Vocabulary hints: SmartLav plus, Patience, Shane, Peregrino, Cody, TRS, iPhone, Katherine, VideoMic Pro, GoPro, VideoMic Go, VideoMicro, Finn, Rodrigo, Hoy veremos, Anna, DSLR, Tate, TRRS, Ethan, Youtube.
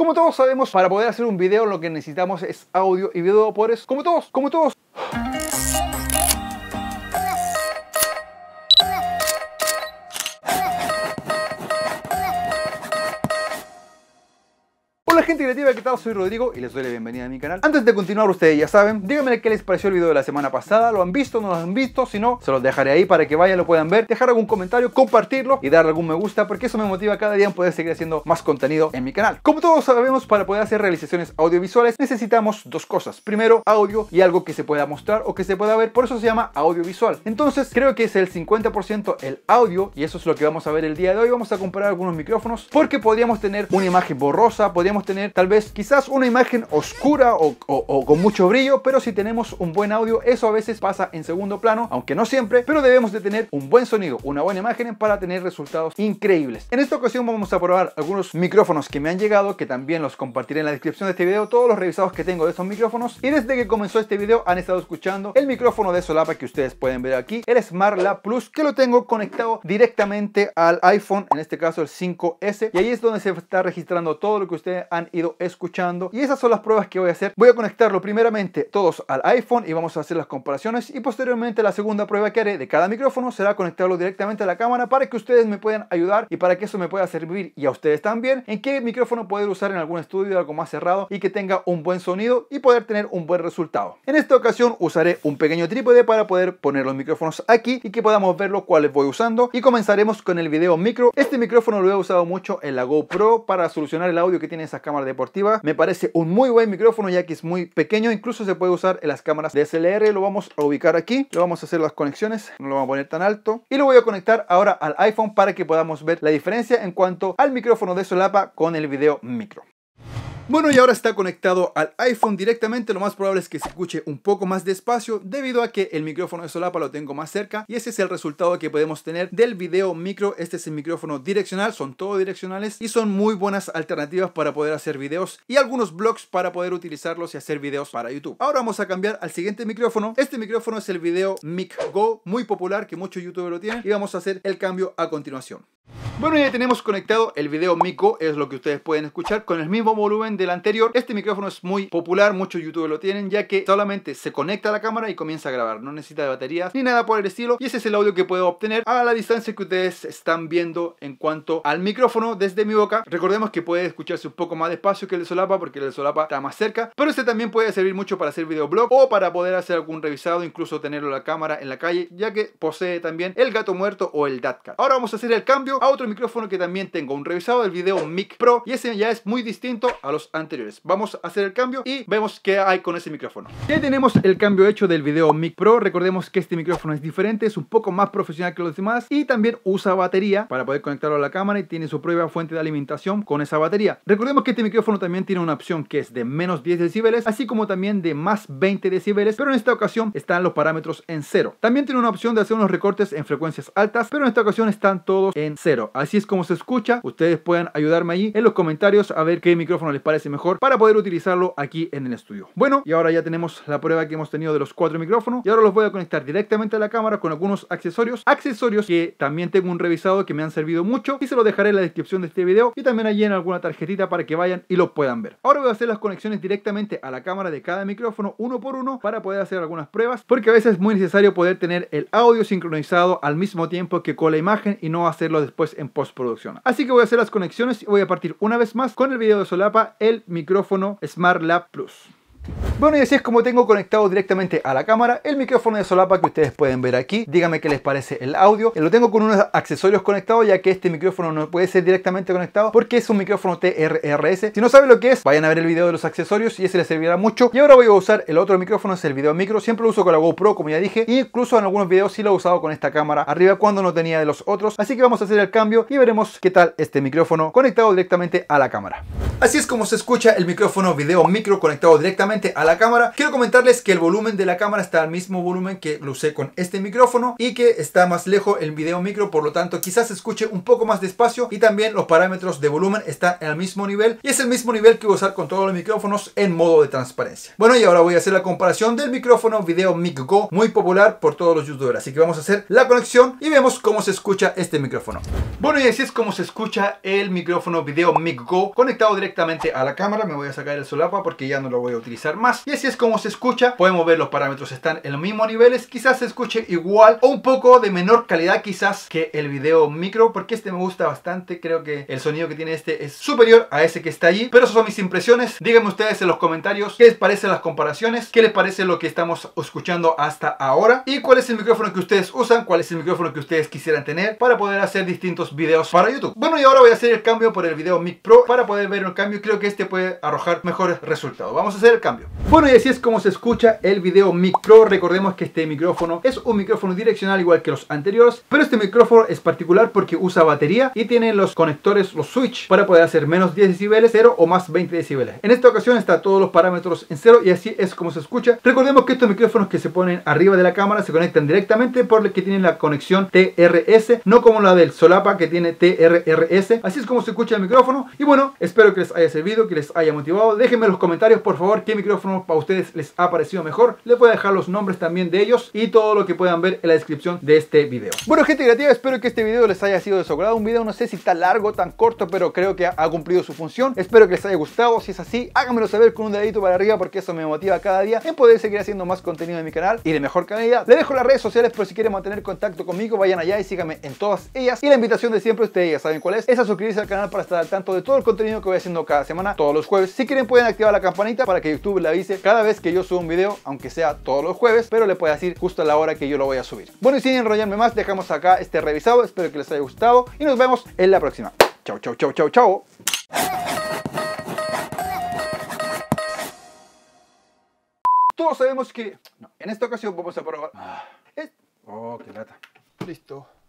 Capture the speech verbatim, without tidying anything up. Como todos sabemos, para poder hacer un video lo que necesitamos es audio y video, por eso, como todos, como todos. Gente creativa, ¿qué tal? Soy Rodrigo y les doy la bienvenida a mi canal. Antes de continuar, ustedes ya saben, díganme qué les pareció el video de la semana pasada, ¿lo han visto? ¿No lo han visto? Si no, se los dejaré ahí para que vayan, lo puedan ver, dejar algún comentario, compartirlo y darle algún me gusta, porque eso me motiva cada día en poder seguir haciendo más contenido en mi canal. Como todos sabemos, para poder hacer realizaciones audiovisuales necesitamos dos cosas. Primero, audio y algo que se pueda mostrar o que se pueda ver, por eso se llama audiovisual. Entonces, creo que es el cincuenta por ciento el audio y eso es lo que vamos a ver el día de hoy. Vamos a comparar algunos micrófonos porque podríamos tener una imagen borrosa, podríamos tener tal vez quizás una imagen oscura o, o, o con mucho brillo, pero si tenemos un buen audio, eso a veces pasa en segundo plano, aunque no siempre, pero debemos de tener un buen sonido, una buena imagen para tener resultados increíbles. En esta ocasión vamos a probar algunos micrófonos que me han llegado, que también los compartiré en la descripción de este video, todos los revisados que tengo de estos micrófonos, y desde que comenzó este video han estado escuchando el micrófono de solapa que ustedes pueden ver aquí, el SmartLav plus, que lo tengo conectado directamente al iPhone, en este caso el cinco ese, y ahí es donde se está registrando todo lo que ustedes han ido escuchando, y esas son las pruebas que voy a hacer. Voy a conectarlo primeramente todos al iPhone y vamos a hacer las comparaciones, y posteriormente la segunda prueba que haré de cada micrófono será conectarlo directamente a la cámara para que ustedes me puedan ayudar y para que eso me pueda servir y a ustedes también en qué micrófono poder usar en algún estudio, algo más cerrado y que tenga un buen sonido y poder tener un buen resultado. En esta ocasión usaré un pequeño trípode para poder poner los micrófonos aquí y que podamos ver los cuales voy usando, y comenzaremos con el video micro. Este micrófono lo he usado mucho en la GoPro para solucionar el audio que tiene esas cámaras deportivas. Me parece un muy buen micrófono ya que es muy pequeño, incluso se puede usar en las cámaras D S L R. Lo vamos a ubicar aquí, lo vamos a hacer las conexiones, no lo vamos a poner tan alto, y lo voy a conectar ahora al iPhone para que podamos ver la diferencia en cuanto al micrófono de solapa con el video micro. Bueno, y ahora está conectado al iPhone directamente. Lo más probable es que se escuche un poco más despacio debido a que el micrófono de solapa lo tengo más cerca, y ese es el resultado que podemos tener del video micro. Este es el micrófono direccional, son todos direccionales y son muy buenas alternativas para poder hacer videos y algunos blogs para poder utilizarlos y hacer videos para YouTube. Ahora vamos a cambiar al siguiente micrófono. Este micrófono es el VideoMic Go, muy popular, que muchos youtubers lo tienen, y vamos a hacer el cambio a continuación. Bueno, ya tenemos conectado el VideoMic Go, es lo que ustedes pueden escuchar con el mismo volumen del anterior. Este micrófono es muy popular, muchos youtubers lo tienen, ya que solamente se conecta a la cámara y comienza a grabar, no necesita de baterías ni nada por el estilo, y ese es el audio que puedo obtener a la distancia que ustedes están viendo en cuanto al micrófono desde mi boca. Recordemos que puede escucharse un poco más despacio que el de solapa porque el de solapa está más cerca, pero este también puede servir mucho para hacer videoblog o para poder hacer algún revisado, incluso tenerlo en la cámara en la calle, ya que posee también el gato muerto o el DATCAT. Ahora vamos a hacer el cambio a otro micrófono que también tengo, un revisado del VideoMic Pro, y ese ya es muy distinto a los anteriores. Vamos a hacer el cambio y vemos qué hay con ese micrófono. Ya tenemos el cambio hecho del VideoMic Pro. Recordemos que este micrófono es diferente, es un poco más profesional que los demás y también usa batería para poder conectarlo a la cámara, y tiene su propia fuente de alimentación con esa batería. Recordemos que este micrófono también tiene una opción que es de menos diez decibeles, así como también de más veinte decibeles, pero en esta ocasión están los parámetros en cero. También tiene una opción de hacer unos recortes en frecuencias altas, pero en esta ocasión están todos en cero. Así es como se escucha. Ustedes pueden ayudarme allí en los comentarios a ver qué micrófono les parece mejor para poder utilizarlo aquí en el estudio. Bueno, y ahora ya tenemos la prueba que hemos tenido de los cuatro micrófonos, y ahora los voy a conectar directamente a la cámara con algunos accesorios. Accesorios que también tengo un revisado que me han servido mucho y se los dejaré en la descripción de este video y también allí en alguna tarjetita para que vayan y lo puedan ver. Ahora voy a hacer las conexiones directamente a la cámara de cada micrófono uno por uno para poder hacer algunas pruebas, porque a veces es muy necesario poder tener el audio sincronizado al mismo tiempo que con la imagen y no hacerlo después en postproducción. Así que voy a hacer las conexiones y voy a partir una vez más con el video de solapa el micrófono SmartLav plus. Bueno, y así es como tengo conectado directamente a la cámara el micrófono de solapa que ustedes pueden ver aquí. Díganme qué les parece el audio. Lo tengo con unos accesorios conectados, ya que este micrófono no puede ser directamente conectado porque es un micrófono T R R S. Si no saben lo que es, vayan a ver el video de los accesorios y ese les servirá mucho. Y ahora voy a usar el otro micrófono, es el VideoMic. Siempre lo uso con la GoPro, como ya dije, e incluso en algunos videos sí lo he usado con esta cámara arriba cuando no tenía de los otros. Así que vamos a hacer el cambio y veremos qué tal este micrófono conectado directamente a la cámara. Así es como se escucha el micrófono VideoMic conectado directamente directamente a la cámara. Quiero comentarles que el volumen de la cámara está al mismo volumen que lo usé con este micrófono y que está más lejos el video micro, por lo tanto quizás se escuche un poco más despacio, y también los parámetros de volumen están al mismo nivel y es el mismo nivel que voy a usar con todos los micrófonos en modo de transparencia. Bueno, y ahora voy a hacer la comparación del micrófono VideoMic Go, muy popular por todos los youtubers, así que vamos a hacer la conexión y vemos cómo se escucha este micrófono. Bueno, y así es como se escucha el micrófono VideoMic Go conectado directamente a la cámara. Me voy a sacar el solapa porque ya no lo voy a utilizar más, y así es como se escucha. Podemos ver los parámetros están en los mismos niveles, quizás se escuche igual o un poco de menor calidad quizás que el VideoMic, porque este me gusta bastante, creo que el sonido que tiene este es superior a ese que está allí, pero esas son mis impresiones. Díganme ustedes en los comentarios qué les parecen las comparaciones, qué les parece lo que estamos escuchando hasta ahora y cuál es el micrófono que ustedes usan, cuál es el micrófono que ustedes quisieran tener para poder hacer distintos videos para YouTube. Bueno, y ahora voy a hacer el cambio por el VideoMic Pro para poder ver un cambio, creo que este puede arrojar mejores resultados. Vamos a hacer el cambio. Bueno, y así es como se escucha el VideoMic Pro. Recordemos que este micrófono es un micrófono direccional igual que los anteriores, pero este micrófono es particular porque usa batería y tiene los conectores, los switch, para poder hacer menos diez decibeles, cero o más veinte decibeles. En esta ocasión está todos los parámetros en cero y así es como se escucha. Recordemos que estos micrófonos que se ponen arriba de la cámara se conectan directamente por lo que tienen la conexión T R S, no como la del solapa que tiene T R R S. Así es como se escucha el micrófono. Y bueno, espero que les haya servido, que les haya motivado. Déjenme en los comentarios por favor qué micrófono para ustedes les ha parecido mejor. Les voy a dejar los nombres también de ellos y todo lo que puedan ver en la descripción de este video. Bueno, gente creativa, espero que este video les haya sido de su agrado. Un video no sé si tan largo, tan corto, pero creo que ha cumplido su función. Espero que les haya gustado. Si es así, háganmelo saber con un dedito para arriba porque eso me motiva cada día en poder seguir haciendo más contenido de mi canal y de mejor calidad. Les dejo las redes sociales por si quieren mantener contacto conmigo, vayan allá y síganme en todas ellas. Y la invitación de siempre, ustedes ya saben cuál es, es a suscribirse al canal para estar al tanto de todo el contenido que voy haciendo cada semana, todos los jueves. Si quieren pueden activar la campanita para que YouTube le avise cada vez que yo subo un video, aunque sea todos los jueves, pero le puede decir justo a la hora que yo lo voy a subir. Bueno, y sin enrollarme más, dejamos acá este revisado. Espero que les haya gustado y nos vemos en la próxima. Chau, chau, chau, chau, chau. Todos sabemos que no. En esta ocasión vamos a probar. Ah, es... Oh, qué lata. Listo.